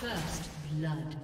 First blood.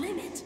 limit.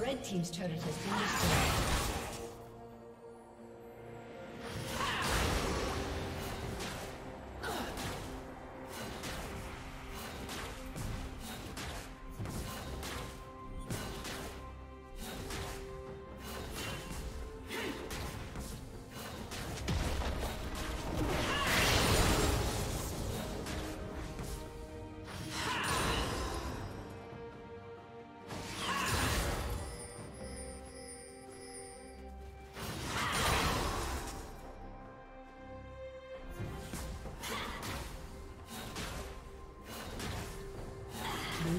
Red team's turret has been destroyed. The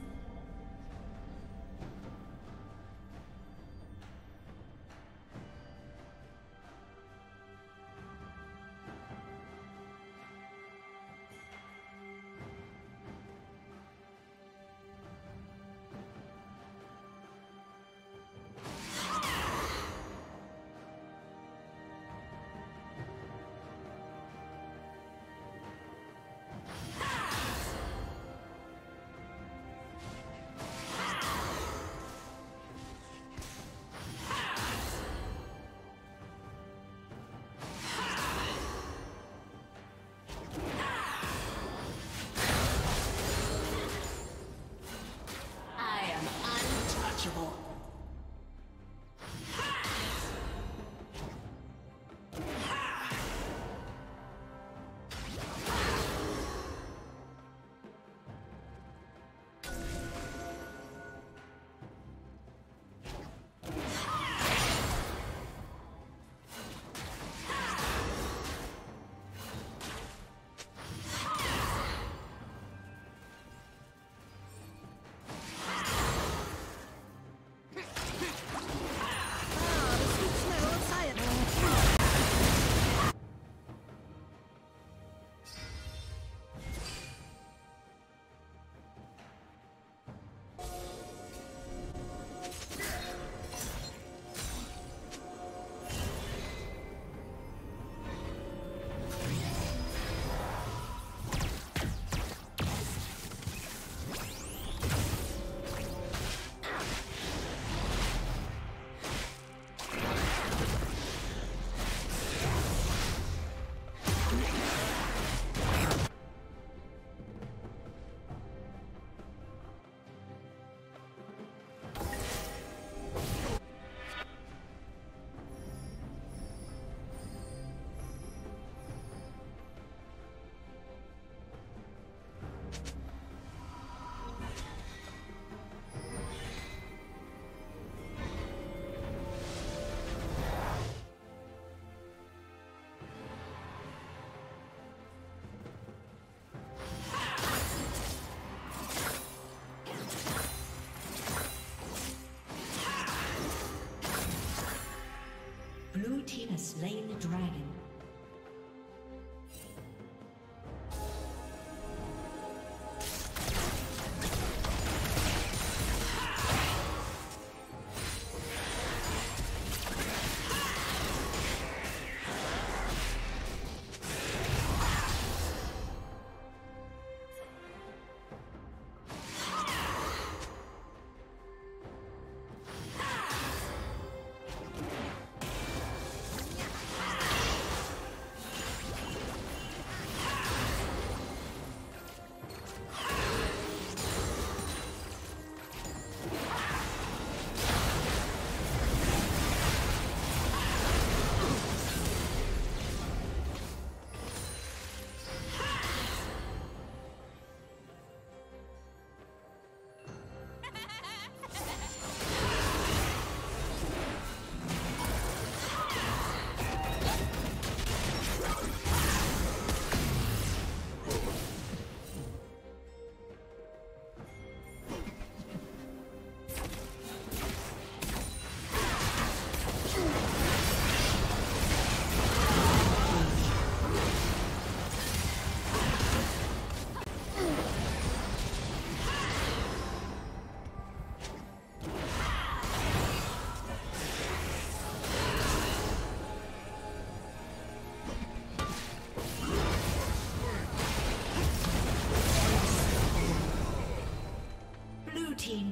Blue team has slain the dragon.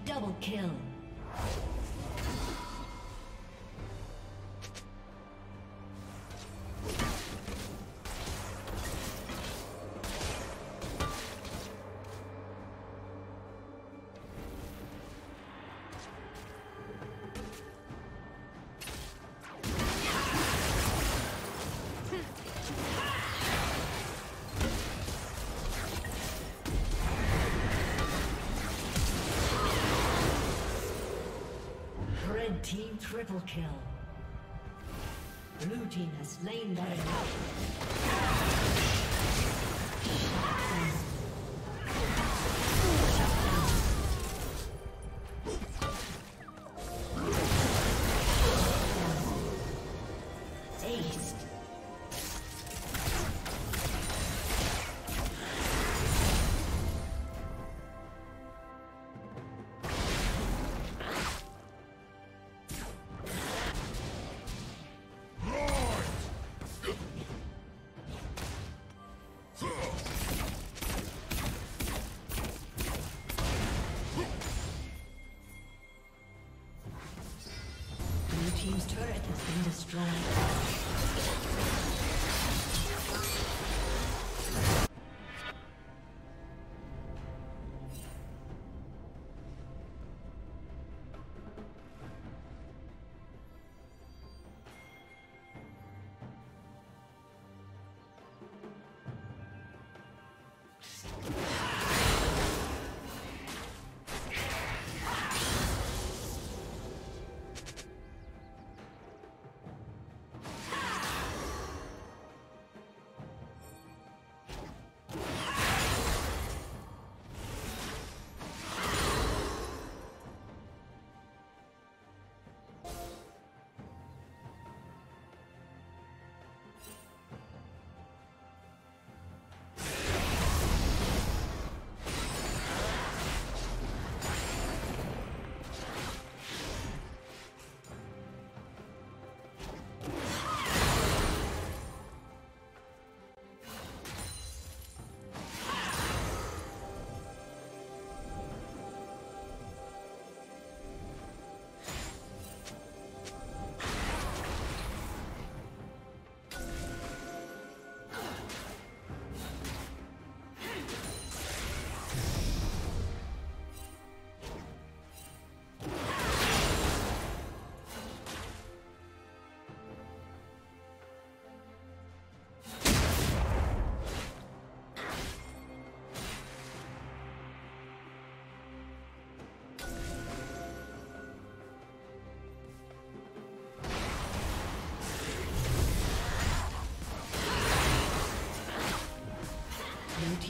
Double kill. Team triple kill. Blue team has slain their enemy. has been destroyed.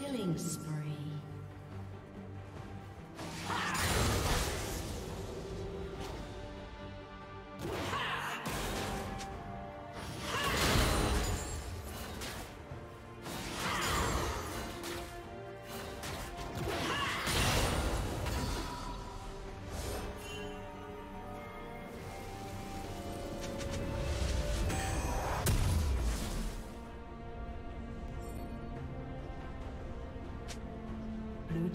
Killing spree. Blue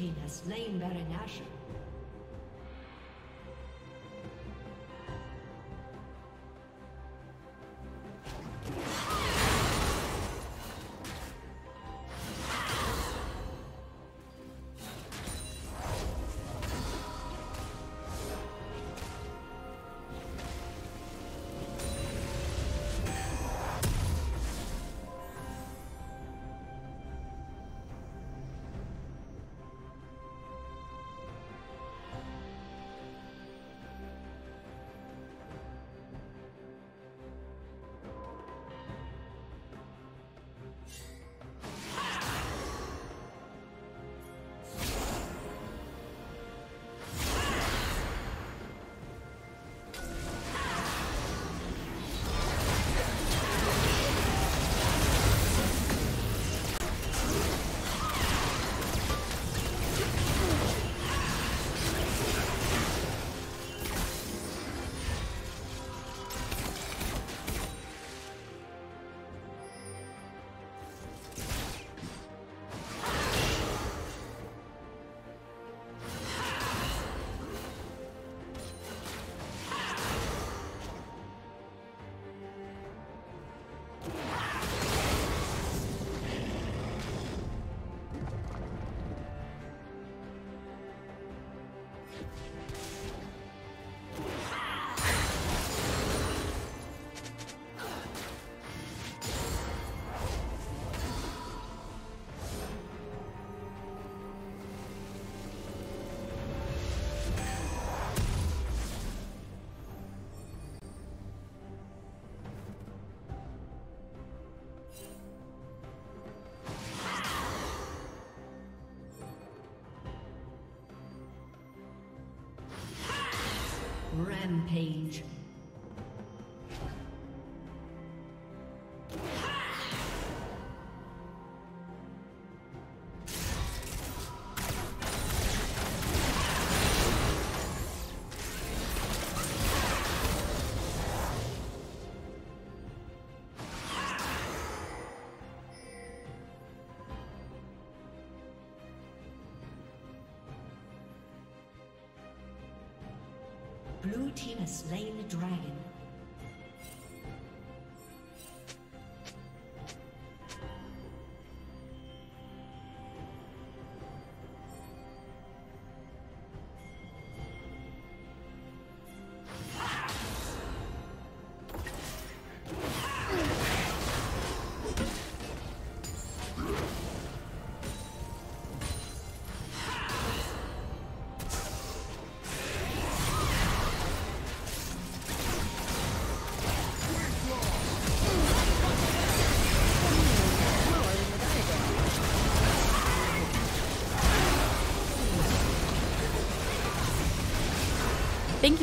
team has slain Baron Nashor. Rampage. Blue team has slain the dragon. Thank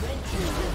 Red team.